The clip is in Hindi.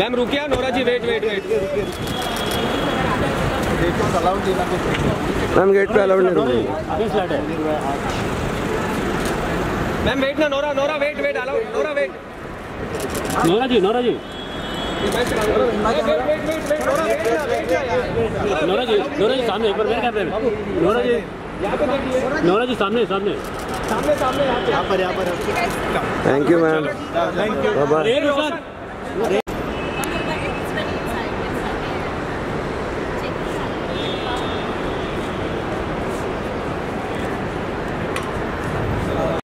मैम रुकिए Nora ji, wait wait wait, ma'am gate पे अलाउड नहीं। मैम वेट ना, Nora Nora wait wait, allowed Nora wait, Nora ji Nora ji सामने एक बार वेट कर रहे हैं। नोरा जी सामने सामने सामने सामने यहाँ पर। Thank you ma'am, thank you.